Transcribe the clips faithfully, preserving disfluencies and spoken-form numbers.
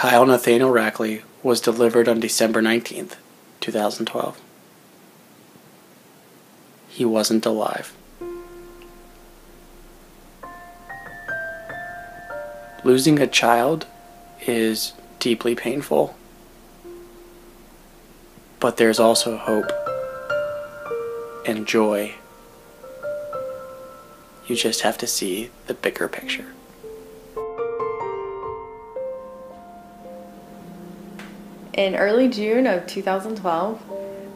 Kyle Nathaniel Rackley was delivered on December nineteenth, two thousand twelve. He wasn't alive. Losing a child is deeply painful, but there's also hope and joy. You just have to see the bigger picture. In early June of two thousand twelve,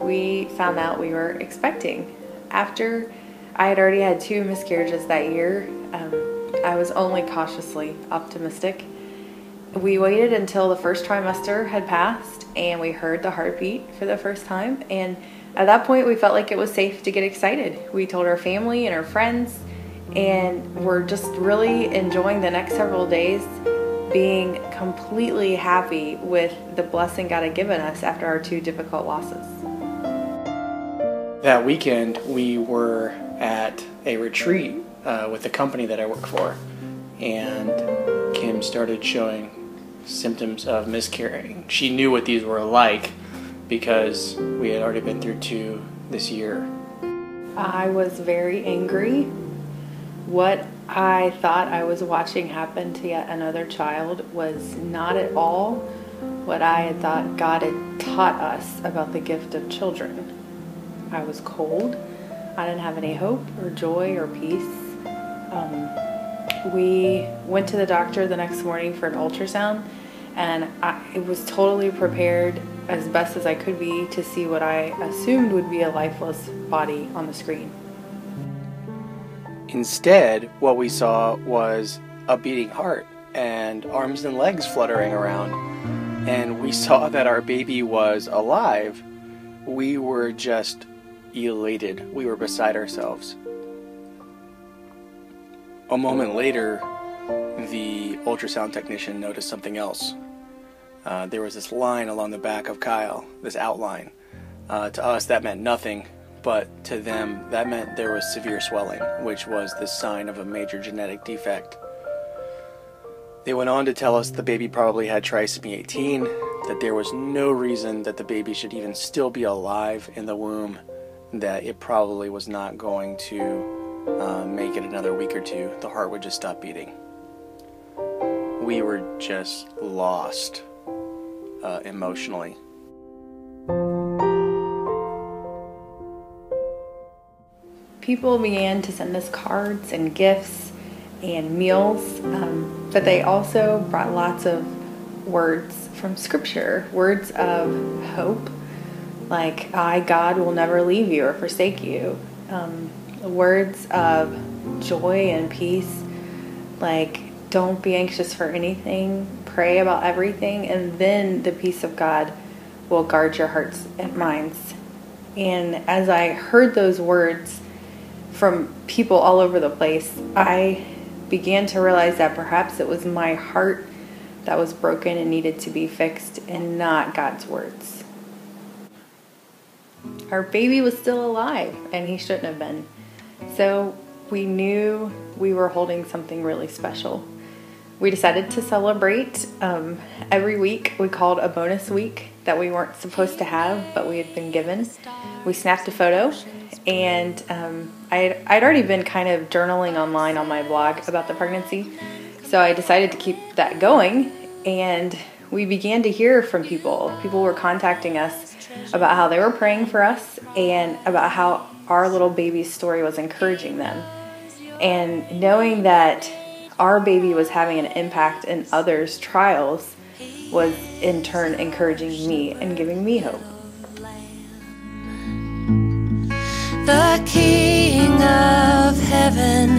we found out we were expecting. After I had already had two miscarriages that year, um, I was only cautiously optimistic. We waited until the first trimester had passed and we heard the heartbeat for the first time, and at that point we felt like it was safe to get excited. We told our family and our friends, and we're just really enjoying the next several days, being completely happy with the blessing God had given us after our two difficult losses. That weekend we were at a retreat uh, with the company that I work for, and Kim started showing symptoms of miscarrying. She knew what these were like because we had already been through two this year. I was very angry. What I thought I was watching happen to yet another child was not at all what I had thought God had taught us about the gift of children. I was cold. I didn't have any hope or joy or peace. Um, we went to the doctor the next morning for an ultrasound, and I was totally prepared as best as I could be to see what I assumed would be a lifeless body on the screen. Instead, what we saw was a beating heart and arms and legs fluttering around. And we saw that our baby was alive. We were just elated. We were beside ourselves. A moment later, the ultrasound technician noticed something else. Uh, there was this line along the back of Kyle, this outline. Uh, to us, that meant nothing. But to them, that meant there was severe swelling, which was the sign of a major genetic defect. They went on to tell us the baby probably had trisomy eighteen, that there was no reason that the baby should even still be alive in the womb, that it probably was not going to uh, make it another week or two. The heart would just stop beating. We were just lost uh, emotionally. People began to send us cards and gifts and meals, um, but they also brought lots of words from Scripture, words of hope, like I, God, will never leave you or forsake you, um, words of joy and peace, like don't be anxious for anything, pray about everything, and then the peace of God will guard your hearts and minds. And as I heard those words from people all over the place, I began to realize that perhaps it was my heart that was broken and needed to be fixed, and not God's words. Our baby was still alive, and he shouldn't have been. So we knew we were holding something really special. We decided to celebrate. Um, every week we called a bonus week that we weren't supposed to have, but we had been given. We snapped a photo, and um, I'd, I'd already been kind of journaling online on my blog about the pregnancy, so I decided to keep that going, and we began to hear from people. People were contacting us about how they were praying for us and about how our little baby's story was encouraging them. And knowing that our baby was having an impact in others' trials was in turn encouraging me and giving me hope. The King of Heaven,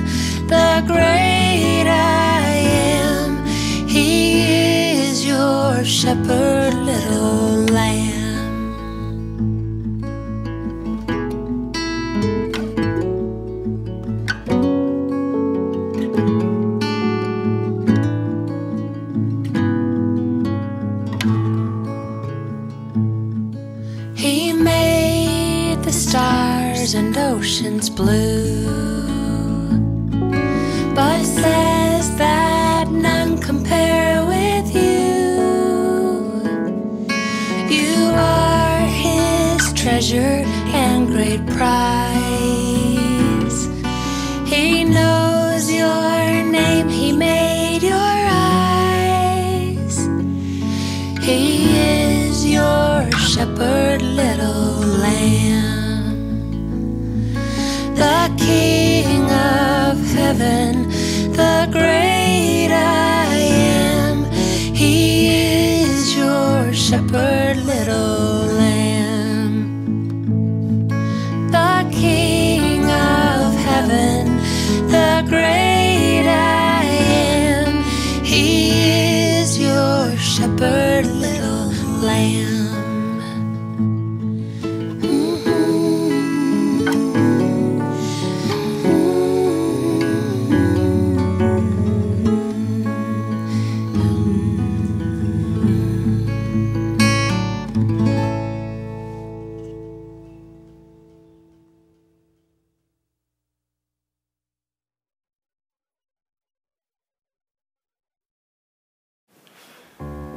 the great I Am, He is your shepherd, little lamb. He made the stars and oceans blue, but says that none compare with you. treasure and great prize. He knows your name, he made your eyes. He is your shepherd, little lamb. The King of heaven, the great I am. He is your shepherd, little lamb. The King of heaven, the great I am. He is your shepherd, little lamb.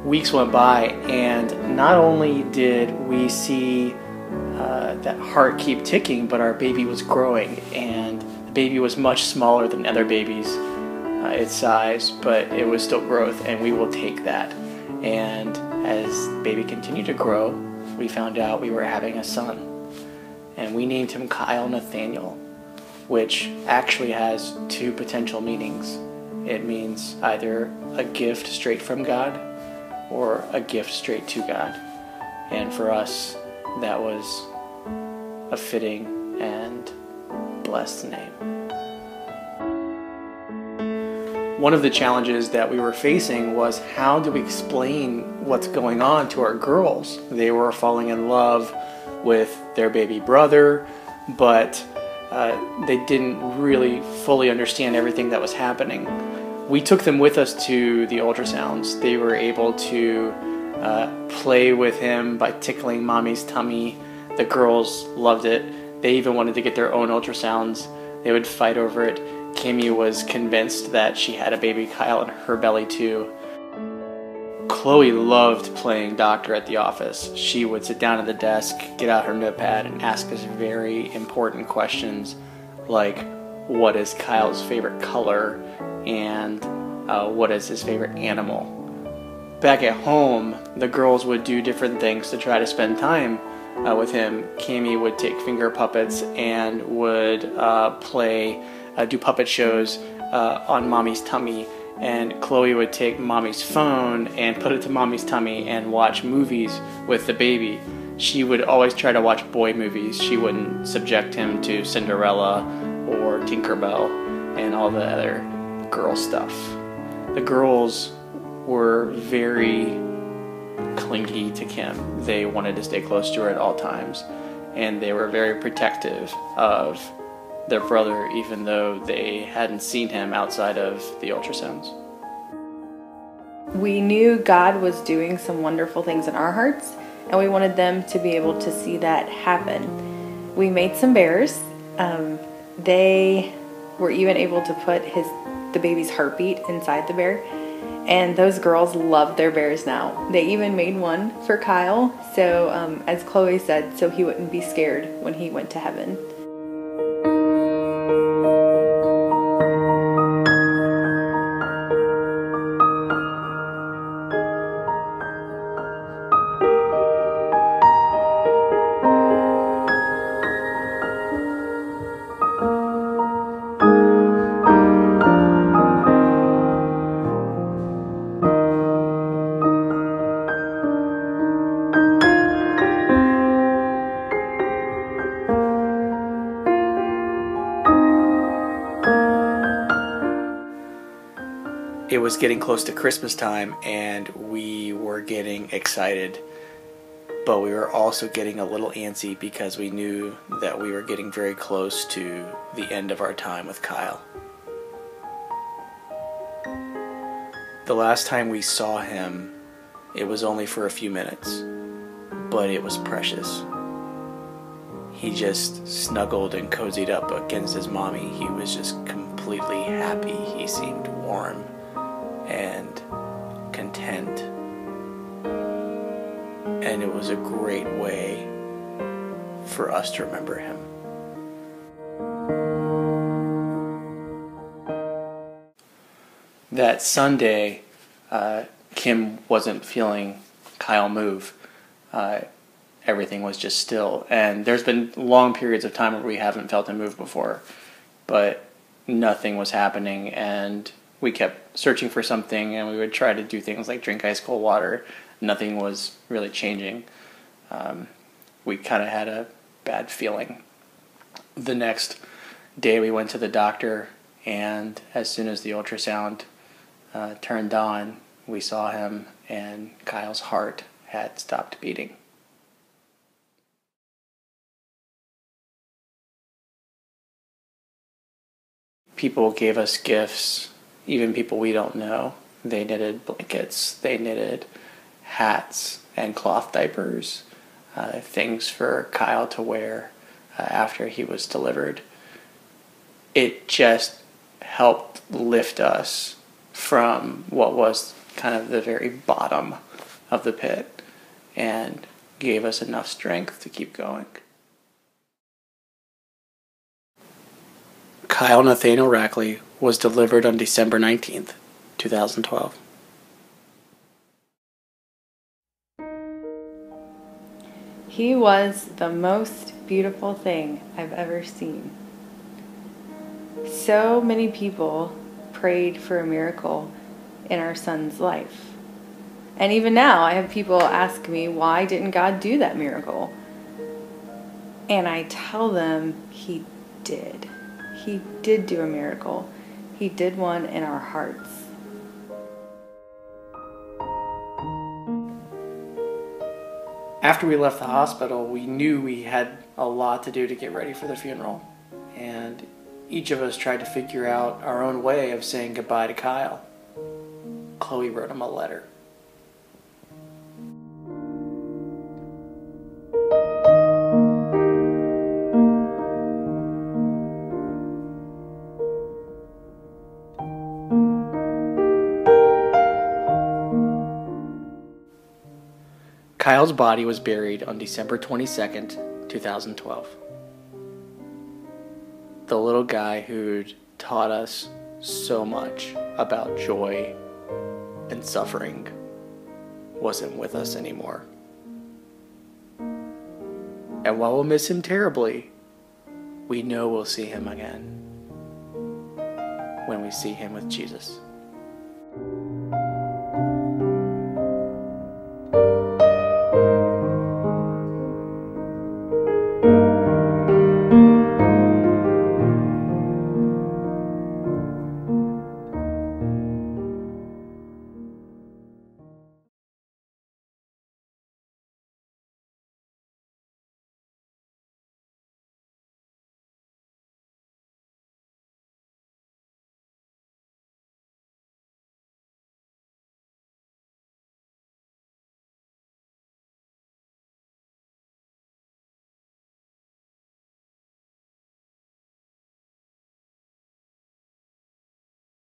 Weeks went by, and not only did we see uh, that heart keep ticking, but our baby was growing, and the baby was much smaller than other babies uh, its size, but it was still growth, and we will take that. And as the baby continued to grow, we found out we were having a son, and we named him Kyle Nathaniel, which actually has two potential meanings. It means either a gift straight from God or a gift straight to God. And for us, that was a fitting and blessed name. One of the challenges that we were facing was, how do we explain what's going on to our girls? They were falling in love with their baby brother, but uh, they didn't really fully understand everything that was happening. We took them with us to the ultrasounds. They were able to uh, play with him by tickling mommy's tummy. The girls loved it. They even wanted to get their own ultrasounds. They would fight over it. Kimmy was convinced that she had a baby Kyle in her belly too. Chloe loved playing doctor at the office. She would sit down at the desk, get out her notepad, and ask us very important questions like, what is Kyle's favorite color? And uh, what is his favorite animal? Back at home, the girls would do different things to try to spend time uh, with him. Cammy would take finger puppets and would uh, play, uh, do puppet shows uh, on mommy's tummy. And Chloe would take mommy's phone and put it to mommy's tummy and watch movies with the baby. She would always try to watch boy movies. She wouldn't subject him to Cinderella or Tinkerbell and all the other girl stuff. The girls were very clingy to Kim. They wanted to stay close to her at all times, and they were very protective of their brother, even though they hadn't seen him outside of the ultrasounds. We knew God was doing some wonderful things in our hearts, and we wanted them to be able to see that happen. We made some bears. Um, they were even able to put his the baby's heartbeat inside the bear, and those girls love their bears now. They even made one for Kyle, so um, as Chloe said, so he wouldn't be scared when he went to heaven. It was getting close to Christmas time, and we were getting excited, but we were also getting a little antsy because we knew that we were getting very close to the end of our time with Kyle. The last time we saw him, it was only for a few minutes, but it was precious. He just snuggled and cozied up against his mommy. He was just completely happy. He seemed warm and content, and it was a great way for us to remember him. That Sunday, uh, Kim wasn't feeling Kyle move. Uh, everything was just still. And there's been long periods of time where we haven't felt him move before, but nothing was happening. And we kept searching for something, and we would try to do things like drink ice cold water. Nothing was really changing. Um, we kind of had a bad feeling. The next day we went to the doctor, and as soon as the ultrasound uh, turned on, we saw him, and Kyle's heart had stopped beating. People gave us gifts, even people we don't know. They knitted blankets, they knitted hats and cloth diapers, uh, things for Kyle to wear uh, after he was delivered. It just helped lift us from what was kind of the very bottom of the pit and gave us enough strength to keep going. Kyle Nathaniel Rackley was delivered on December nineteenth, two thousand twelve. He was the most beautiful thing I've ever seen. So many people prayed for a miracle in our son's life. And even now, I have people ask me, why didn't God do that miracle? And I tell them, he did. He did do a miracle. He did one in our hearts. After we left the hospital, we knew we had a lot to do to get ready for the funeral. And each of us tried to figure out our own way of saying goodbye to Kyle. Chloe wrote him a letter. Kyle's body was buried on December twenty-second, two thousand twelve. The little guy who'd taught us so much about joy and suffering wasn't with us anymore. And while we'll miss him terribly, we know we'll see him again when we see him with Jesus.